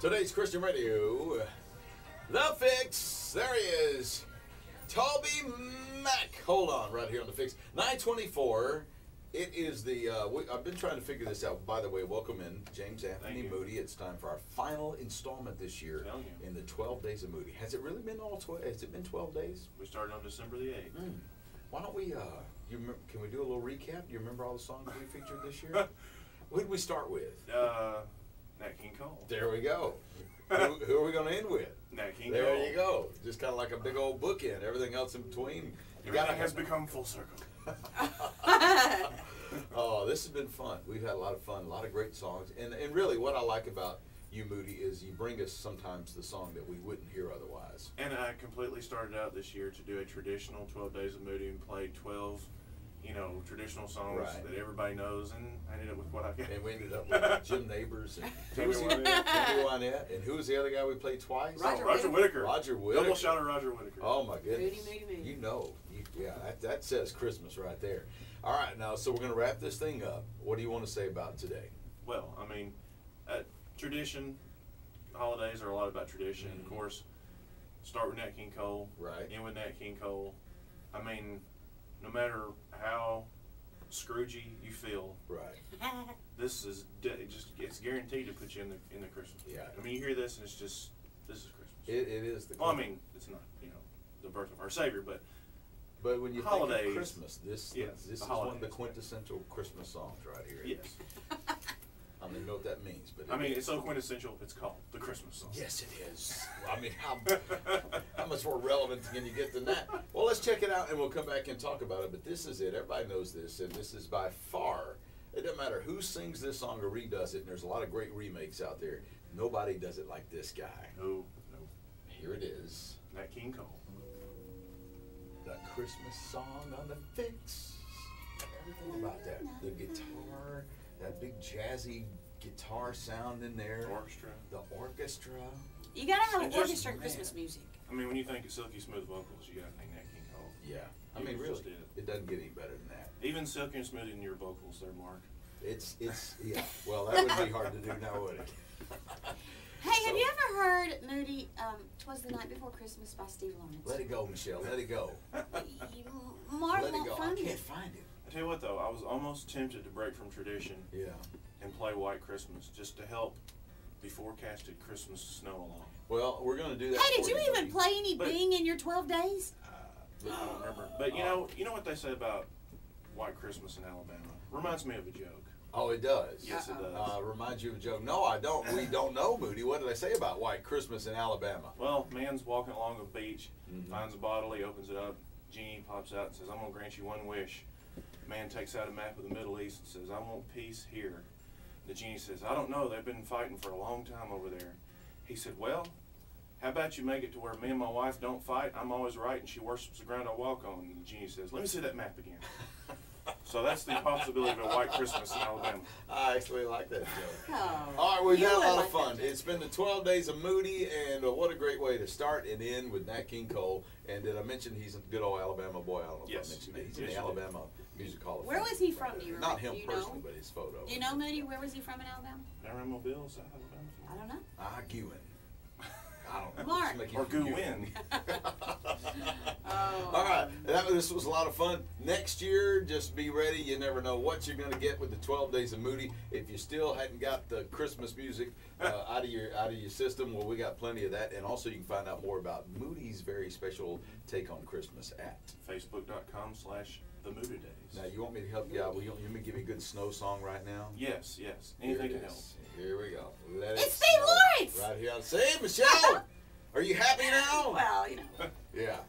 Today's Christian Radio, The Fix. There he is, Toby Mac. Hold on, right here on The Fix. 924. It is the, I've been trying to figure this out. By the way, welcome in, James Anthony Moody. It's time for our final installment this year in the 12 Days of Moody. Has it really been all 12? Has it been 12 days? We started on December the 8th. Mm. Why don't we, can we do a little recap? Do you remember all the songs we featured this year? What did we start with? Nat King Cole. There we go. Who are we going to end with? Nat King Cole. There you go. Just kind of like a big old bookend. Everything else in between. Everything has become full circle. Oh, this has been fun. We've had a lot of fun, a lot of great songs. And really what I like about you, Moody, is you bring us sometimes the song that we wouldn't hear otherwise. And I completely started out this year to do a traditional 12 Days of Moody and play 12, you know, traditional songs that everybody knows, and I ended up with what I got. And we ended up with Jim Neighbors and Tammy Wynette. And who was the other guy we played twice? Roger Whittaker. Roger Whittaker. Double shot of Roger Whittaker. Oh my goodness. Moody, Moody, Moody. You know. Yeah, that says Christmas right there. All right, now, so we're going to wrap this thing up. What do you want to say about today? Well, I mean, tradition, holidays are a lot about tradition. Mm-hmm. Of course, start with Nat King Cole, end with Nat King Cole. I mean, no matter how scroogey you feel, this is it's guaranteed to put you in the Christmas. Yeah. I mean, you hear this and it's just, this is Christmas. It is. Well, I mean, it's not, you know, the birth of our Savior, but... But when you think of Christmas, this is one of the quintessential Christmas songs right here. Yes. I don't even know what that means, but it's so quintessential. It's called the Christmas song. Yes, it is. I mean, how much more relevant can you get than that? Well, let's check it out, and we'll come back and talk about it. But this is it. Everybody knows this, and this is by far. It doesn't matter who sings this song or redoes it. And there's a lot of great remakes out there. Nobody does it like this guy. No, no. Here it is. Nat King Cole. The Christmas song on The Fix. Everything about that. The guitar, that big jazzy guitar sound in there. Orchestra. The orchestra. You gotta have an orchestra in Christmas music. I mean, when you think of Silky Smooth Vocals, you gotta think Nat King Cole. Yeah. I mean, really, it doesn't get any better than that. Even Silky and Smooth in your vocals there, Mark. It's, yeah. Well, that would be hard to do now, would it? Hey, have you ever heard, Moody, "'Twas the Night Before Christmas" by Steve Lawrence? Let it go, Michelle. Let it go. Mark won't find it. I can't find it. I tell you what, though, I was almost tempted to break from tradition and play White Christmas just to help the forecasted Christmas snow along. Well, we're going to do that. Hey, did you even play any Bing in your 12 days? I don't remember. But you know what they say about White Christmas in Alabama? Reminds me of a joke. Oh, it does. Yes, it does. Reminds you of a joke. No, I don't. We don't know, Moody. What did I say about White Christmas in Alabama? Well, man's walking along a beach, finds a bottle, he opens it up, genie pops out and says, "I'm going to grant you one wish." Man takes out a map of the Middle East and says, "I want peace here." The genie says, "I don't know. They've been fighting for a long time over there." He said, "Well, how about you make it to where me and my wife don't fight? I'm always right, and she worships the ground I walk on." And the genie says, "Let me see that map again." So that's the possibility of a White Christmas in Alabama. I actually like that joke. All right, we've had a lot of fun. It's been the 12 Days of Moody, and what a great way to start and end with Nat King Cole. And did I mention he's a good old Alabama boy? I don't know if I mentioned it. He's in the Alabama Music Hall of Fame. Where was he from? Not him personally, but his photo. Do you know, Moody, where was he from in Alabama? Mobile, South Alabama. I don't know. I don't know. Mark. Or Gwin. All right. This was a lot of fun. Next year, just be ready. You never know what you're going to get with the 12 Days of Moody. If you still hadn't got the Christmas music out of your system, well, we got plenty of that. And also, you can find out more about Moody's very special take on Christmas at Facebook.com/TheMoodyDays. Now, you want me to help you out? Will you want me to give you a good snow song right now? Yes, yes. Anything can help. Here we go. It's Steve Lawrence! Right here. Michelle! Are you happy now? Well, you know. Yeah.